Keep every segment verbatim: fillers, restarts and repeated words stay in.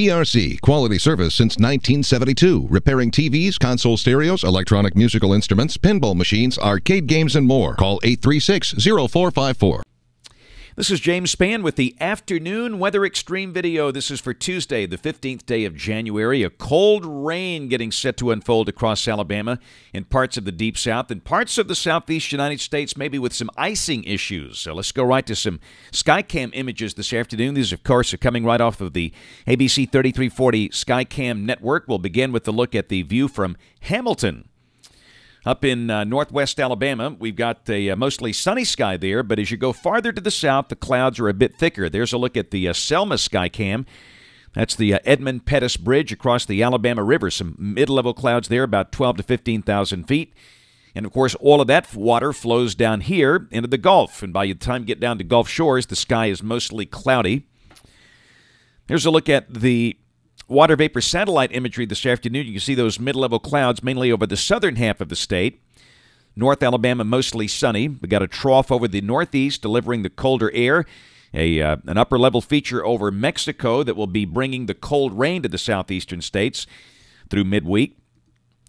E R C, quality service since nineteen seventy-two, repairing T Vs, console stereos, electronic musical instruments, pinball machines, arcade games, and more. Call eight three six, zero four five four. This is James Spann with the Afternoon Weather Extreme video. This is for Tuesday, the fifteenth day of January. A cold rain getting set to unfold across Alabama and parts of the Deep South and parts of the Southeast United States, maybe with some icing issues. So let's go right to some SkyCam images this afternoon. These, of course, are coming right off of the A B C thirty-three forty SkyCam network. We'll begin with a look at the view from Hamilton. Up in uh, northwest Alabama, we've got a uh, mostly sunny sky there, but as you go farther to the south, the clouds are a bit thicker. There's a look at the uh, Selma SkyCam. That's the uh, Edmund Pettus Bridge across the Alabama River. Some mid-level clouds there, about twelve to fifteen thousand feet. And, of course, all of that water flows down here into the Gulf. And by the time you get down to Gulf shores, the sky is mostly cloudy. Here's a look at the water vapor satellite imagery this afternoon. You can see those mid-level clouds mainly over the southern half of the state. North Alabama mostly sunny. We got a trough over the northeast delivering the colder air. A, uh, an upper-level feature over Mexico that will be bringing the cold rain to the southeastern states through midweek.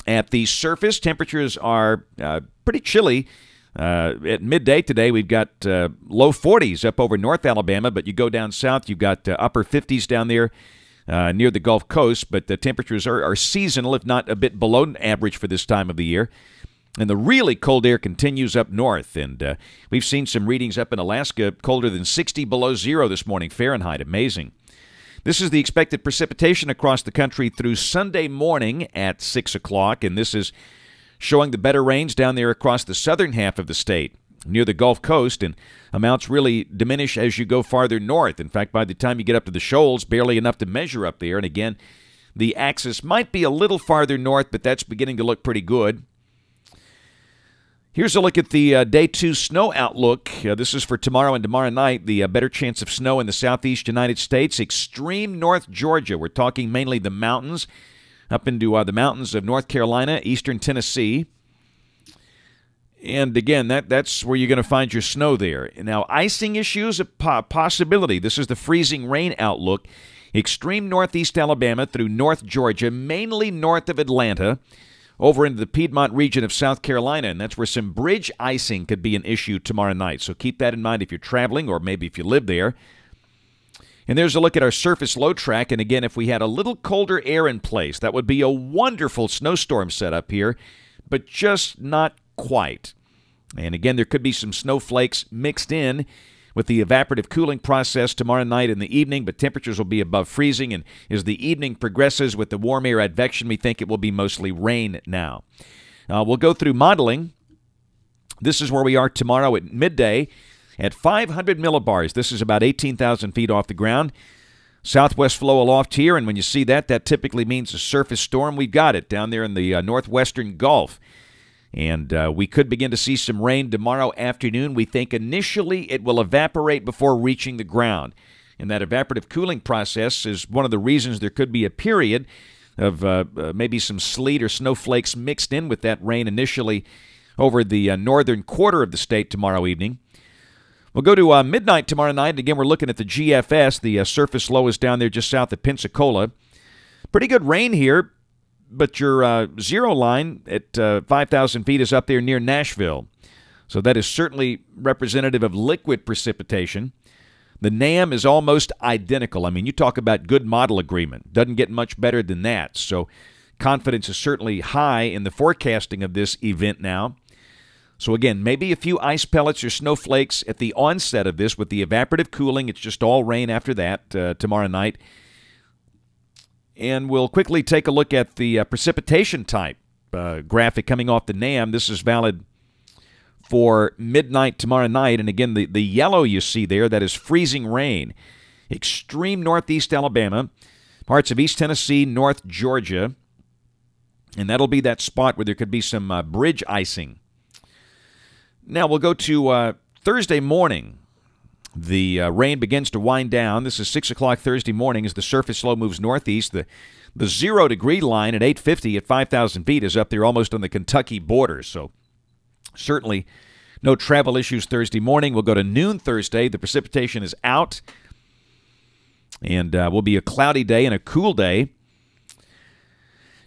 At the surface, temperatures are uh, pretty chilly. Uh, at midday today, we've got uh, low forties up over North Alabama, but you go down south, you've got uh, upper fifties down there. Uh, near the Gulf Coast, but the temperatures are, are seasonal, if not a bit below average for this time of the year. And the really cold air continues up north, and uh, we've seen some readings up in Alaska colder than sixty below zero this morning Fahrenheit. Amazing. This is the expected precipitation across the country through Sunday morning at six o'clock, and this is showing the better rains down there across the southern half of the state, near the Gulf Coast, and amounts really diminish as you go farther north. In fact, by the time you get up to the shoals, barely enough to measure up there. And again, the axis might be a little farther north, but that's beginning to look pretty good. Here's a look at the uh, day two snow outlook. Uh, this is for tomorrow and tomorrow night. The uh, better chance of snow in the southeast United States, extreme north Georgia. We're talking mainly the mountains, up into uh, the mountains of North Carolina, eastern Tennessee. And again, that, that's where you're going to find your snow there. Now, icing issues, a po possibility. This is the freezing rain outlook. Extreme northeast Alabama through north Georgia, mainly north of Atlanta, over into the Piedmont region of South Carolina. And that's where some bridge icing could be an issue tomorrow night. So keep that in mind if you're traveling or maybe if you live there. And there's a look at our surface low track. And again, if we had a little colder air in place, that would be a wonderful snowstorm setup here, but just not quite. And again, there could be some snowflakes mixed in with the evaporative cooling process tomorrow night in the evening, but temperatures will be above freezing. And as the evening progresses with the warm air advection, we think it will be mostly rain now. Uh, we'll go through modeling. This is where we are tomorrow at midday at five hundred millibars. This is about eighteen thousand feet off the ground. Southwest flow aloft here, and when you see that, that typically means a surface storm. We've got it down there in the uh, northwestern Gulf. And uh, we could begin to see some rain tomorrow afternoon. We think initially it will evaporate before reaching the ground. And that evaporative cooling process is one of the reasons there could be a period of uh, uh, maybe some sleet or snowflakes mixed in with that rain initially over the uh, northern quarter of the state tomorrow evening. We'll go to uh, midnight tomorrow night. And again, we're looking at the G F S. The uh, surface low is down there just south of Pensacola. Pretty good rain here. But your uh, zero line at uh, five thousand feet is up there near Nashville. So that is certainly representative of liquid precipitation. The N A M is almost identical. I mean, you talk about good model agreement. Doesn't get much better than that. So confidence is certainly high in the forecasting of this event now. So again, maybe a few ice pellets or snowflakes at the onset of this with the evaporative cooling. It's just all rain after that uh, tomorrow night. And we'll quickly take a look at the uh, precipitation type uh, graphic coming off the N A M. This is valid for midnight tomorrow night. And again, the, the yellow you see there, that is freezing rain. Extreme northeast Alabama, parts of East Tennessee, north Georgia. And that'll be that spot where there could be some uh, bridge icing. Now we'll go to uh, Thursday morning. The uh, rain begins to wind down. This is six o'clock Thursday morning as the surface low moves northeast. The, the zero-degree line at eight fifty at five thousand feet is up there almost on the Kentucky border. So certainly no travel issues Thursday morning. We'll go to noon Thursday. The precipitation is out. And uh, will be a cloudy day and a cool day.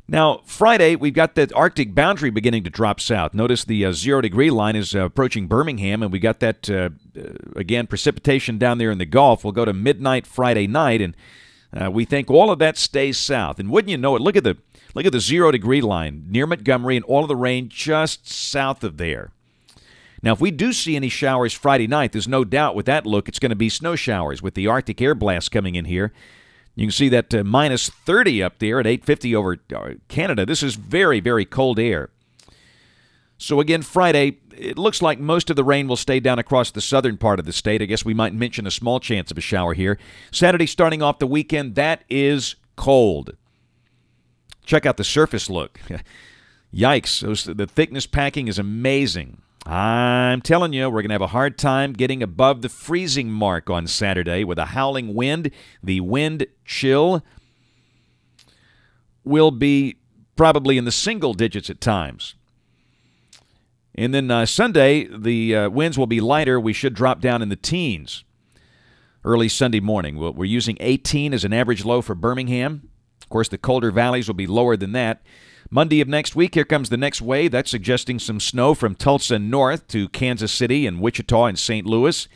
Now, Friday, we've got that Arctic boundary beginning to drop south. Notice the uh, zero-degree line is uh, approaching Birmingham, and we got that, uh, again, precipitation down there in the Gulf. We'll go to midnight Friday night, and uh, we think all of that stays south. And wouldn't you know it, look at the look at the zero-degree line near Montgomery and all of the rain just south of there. Now, if we do see any showers Friday night, there's no doubt with that look it's going to be snow showers with the Arctic air blast coming in here. You can see that uh, minus thirty up there at eight fifty over uh, Canada. This is very, very cold air. So again, Friday, it looks like most of the rain will stay down across the southern part of the state. I guess we might mention a small chance of a shower here. Saturday starting off the weekend, that is cold. Check out the surface look. Yikes, those, the thickness packing is amazing. I'm telling you, we're going to have a hard time getting above the freezing mark on Saturday with a howling wind. The wind chill will be probably in the single digits at times. And then uh, Sunday, the uh, winds will be lighter. We should drop down in the teens early Sunday morning. We're using eighteen as an average low for Birmingham. Of course, the colder valleys will be lower than that. Monday of next week, here comes the next wave. That's suggesting some snow from Tulsa north to Kansas City and Wichita and Saint Louis.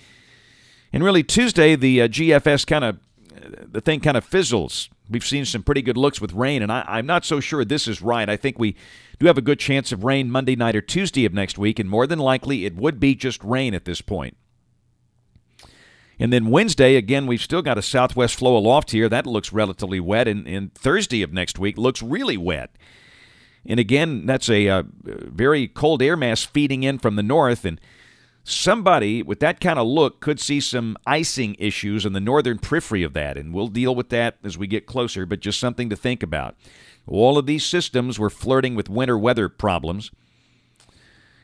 And really Tuesday, the uh, G F S kind of, the thing kind of fizzles. We've seen some pretty good looks with rain, and I, I'm not so sure this is right. I think we do have a good chance of rain Monday night or Tuesday of next week, and more than likely it would be just rain at this point. And then Wednesday, again, we've still got a southwest flow aloft here. That looks relatively wet, and, and Thursday of next week looks really wet. And again, that's a uh, very cold air mass feeding in from the north. And somebody with that kind of look could see some icing issues in the northern periphery of that. And we'll deal with that as we get closer, but just something to think about. All of these systems were flirting with winter weather problems.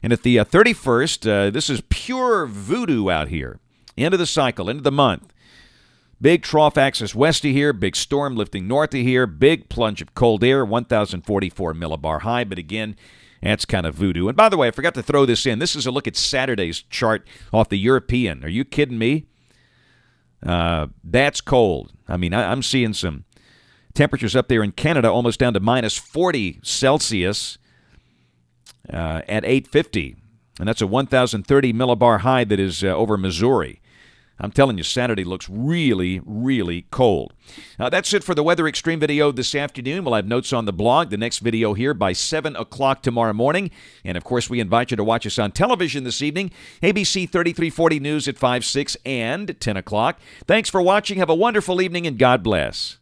And at the uh, thirty-first, uh, this is pure voodoo out here. End of the cycle, end of the month. Big trough axis west of here, big storm lifting north of here, big plunge of cold air, one thousand forty-four millibar high. But again, that's kind of voodoo. And by the way, I forgot to throw this in. This is a look at Saturday's chart off the European. Are you kidding me? Uh, that's cold. I mean, I, I'm seeing some temperatures up there in Canada almost down to minus forty Celsius uh, at eight fifty. And that's a one thousand thirty millibar high that is uh, over Missouri. I'm telling you, Saturday looks really, really cold. Now, that's it for the Weather Extreme video this afternoon. We'll have notes on the blog, the next video here by seven o'clock tomorrow morning. And, of course, we invite you to watch us on television this evening, A B C thirty-three forty News at five, six, and ten o'clock. Thanks for watching. Have a wonderful evening, and God bless.